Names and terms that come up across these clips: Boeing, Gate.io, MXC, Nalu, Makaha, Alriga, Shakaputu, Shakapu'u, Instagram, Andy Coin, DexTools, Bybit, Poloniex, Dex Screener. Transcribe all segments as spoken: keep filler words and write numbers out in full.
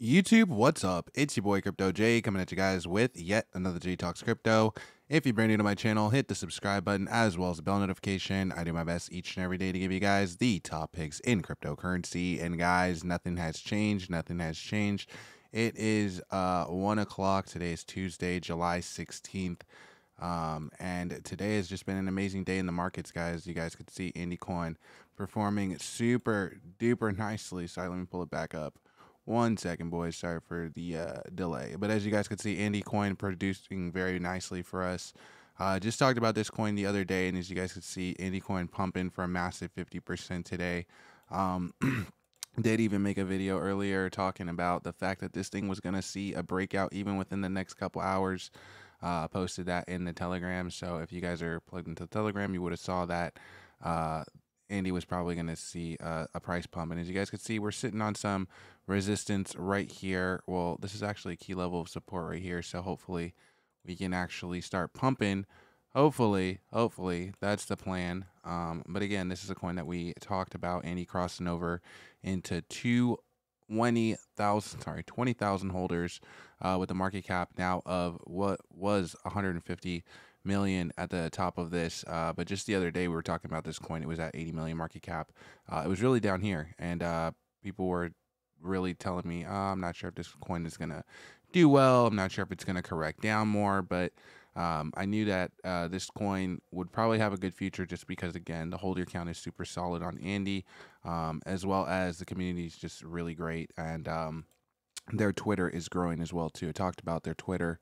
YouTube, what's up? It's your boy Crypto J coming at you guys with yet another J Talks Crypto. If you're brand new to my channel, hit the subscribe button as well as the bell notification. I do my best each and every day to give you guys the top picks in cryptocurrency. And guys, nothing has changed. Nothing has changed. It is uh, one o'clock. Today is Tuesday, July sixteenth. Um, and today has just been an amazing day in the markets, guys. You guys could see Andy Coin performing super duper nicely. Sorry, let me pull it back up. One second, boys. Sorry for the uh, delay. But as you guys could see, Andy Coin producing very nicely for us. Uh, just talked about this coin the other day, and as you guys could see, Andy Coin pumping for a massive fifty percent today. Um, did even make a video earlier talking about the fact that this thing was going to see a breakout even within the next couple hours. Uh, posted that in the Telegram. So if you guys are plugged into the Telegram, you would have saw that. Uh, Andy was probably going to see uh, a price pump. And as you guys can see, we're sitting on some resistance right here. Well, this is actually a key level of support right here. So hopefully we can actually start pumping. Hopefully, hopefully that's the plan. Um, but again, this is a coin that we talked about. Andy crossing over into two twenty thousand, sorry, twenty thousand holders uh, with the market cap now of what was one hundred fifty million at the top of this, uh but just the other day we were talking about this coin. It was at eighty million market cap. Uh it was really down here, and uh people were really telling me, oh, I'm not sure if this coin is gonna do well, I'm not sure if it's gonna correct down more, but um I knew that uh this coin would probably have a good future, just because again the holder count is super solid on Andy, um as well as the community is just really great, and um their Twitter is growing as well too. I talked about their Twitter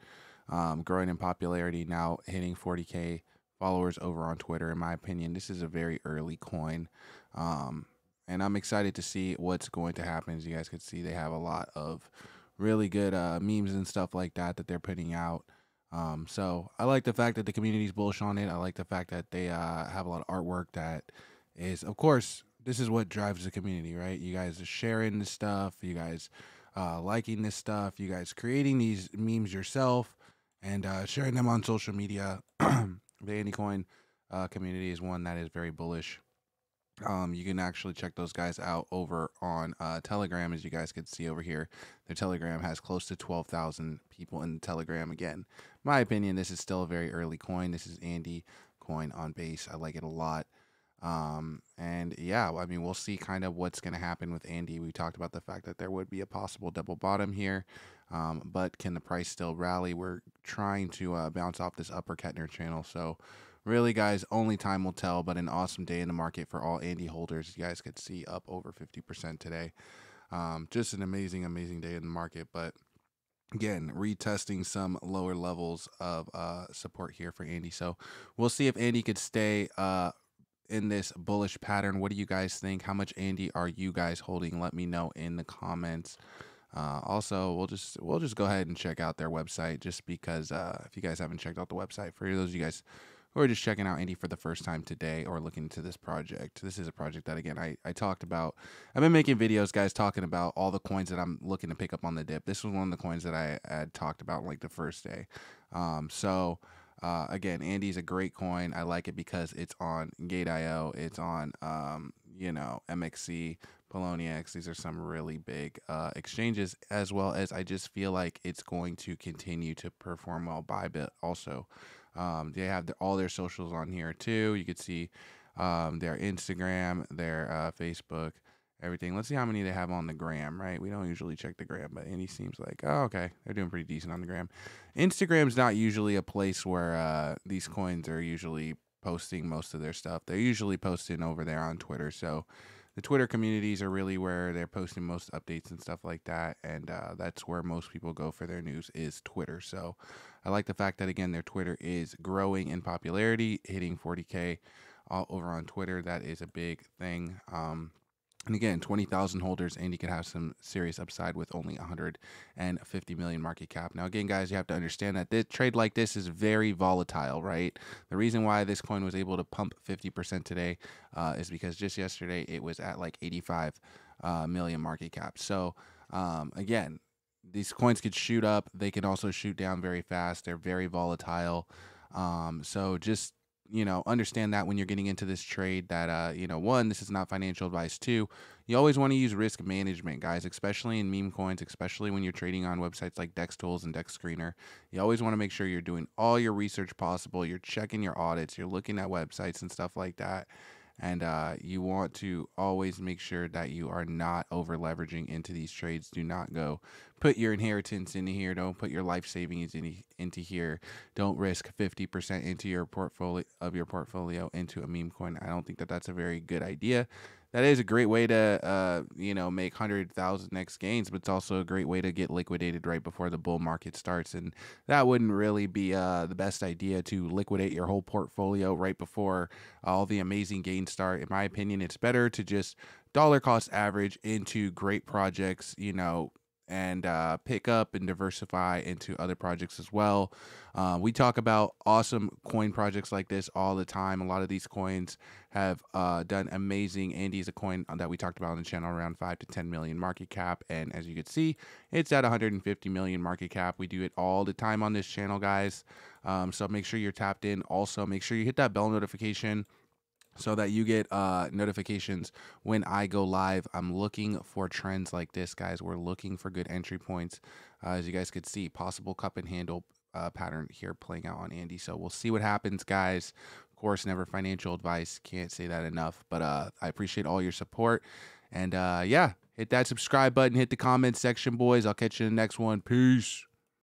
Um, growing in popularity, now hitting forty K followers over on Twitter. In my opinion, this is a very early coin, um, and I'm excited to see what's going to happen. As you guys can see, they have a lot of really good uh, memes and stuff like that that they're putting out. Um, so I like the fact that the community's bullish on it. I like the fact that they uh, have a lot of artwork that is, of course, this is what drives the community, right? You guys are sharing this stuff, you guys uh, liking this stuff, you guys creating these memes yourself, and uh, sharing them on social media. The Andy Coin uh, community is one that is very bullish. Um, you can actually check those guys out over on uh, Telegram, as you guys can see over here. Their Telegram has close to twelve thousand people in the Telegram. Again, my opinion, this is still a very early coin. This is Andy Coin on base. I like it a lot. Um, and yeah, I mean, we'll see kind of what's going to happen with Andy. We talked about the fact that there would be a possible double bottom here. Um, but can the price still rally? We're trying to uh, bounce off this upper Kettner channel. So really, guys, only time will tell, but an awesome day in the market for all Andy holders. You guys could see up over fifty percent today. Um, just an amazing, amazing day in the market. But again, retesting some lower levels of uh, support here for Andy. So we'll see if Andy could stay uh, in this bullish pattern. What do you guys think? How much Andy are you guys holding? Let me know in the comments. Uh, also, we'll just we'll just go ahead and check out their website, just because uh, if you guys haven't checked out the website, for those of you guys who are just checking out Andy for the first time today or looking into this project, this is a project that, again, I, I talked about. I've been making videos, guys, talking about all the coins that I'm looking to pick up on the dip. This was one of the coins that I had talked about like the first day. Um, so, uh, again, Andy's a great coin. I like it because it's on Gate dot I O. It's on, um, you know, M X C. Poloniex, these are some really big uh, exchanges, as well as I just feel like it's going to continue to perform well. Bybit also. Um, they have the, all their socials on here too. You could see um, their Instagram, their uh, Facebook, everything. Let's see how many they have on the gram, right? We don't usually check the gram, but Andy seems like, oh, okay, they're doing pretty decent on the gram. Instagram's not usually a place where uh, these coins are usually posting most of their stuff. They're usually posting over there on Twitter, so the Twitter communities are really where they're posting most updates and stuff like that, and uh, that's where most people go for their news, is Twitter. So I like the fact that, again, their Twitter is growing in popularity, hitting forty K all over on Twitter. That is a big thing. Um, and again, twenty thousand holders, and you could have some serious upside with only one hundred fifty million market cap. Now, again, guys, you have to understand that this trade like this is very volatile, right? The reason why this coin was able to pump fifty percent today uh, is because just yesterday it was at like eighty-five million market cap. So, um, again, these coins could shoot up. They can also shoot down very fast. They're very volatile. Um, so just you know, understand that when you're getting into this trade that, uh, you know, one, this is not financial advice. Two, you always want to use risk management, guys, especially in meme coins, especially when you're trading on websites like DexTools and Dex Screener. You always want to make sure you're doing all your research possible. You're checking your audits. You're looking at websites and stuff like that. And uh, you want to always make sure that you are not over leveraging into these trades. Do not go put your inheritance into here. Don't put your life savings in, into here. Don't risk fifty percent into your portfolio of your portfolio into a meme coin. I don't think that that's a very good idea. That is a great way to, uh, you know, make one hundred thousand X gains, but it's also a great way to get liquidated right before the bull market starts. And that wouldn't really be uh, the best idea to liquidate your whole portfolio right before all the amazing gains start. In my opinion, it's better to just dollar cost average into great projects, you know, and uh, pick up and diversify into other projects as well. Uh, we talk about awesome coin projects like this all the time. A lot of these coins have uh, done amazing. Andy's a coin that we talked about on the channel around five to ten million market cap. And as you can see, it's at one hundred fifty million market cap. We do it all the time on this channel, guys. Um, so make sure you're tapped in. Also, make sure you hit that bell notification so that you get uh, notifications when I go live. I'm looking for trends like this, guys. We're looking for good entry points. Uh, as you guys could see, possible cup and handle uh, pattern here playing out on Andy. So we'll see what happens, guys. Of course, never financial advice. Can't say that enough. But uh, I appreciate all your support. And, uh, yeah, hit that subscribe button. Hit the comment section, boys. I'll catch you in the next one. Peace.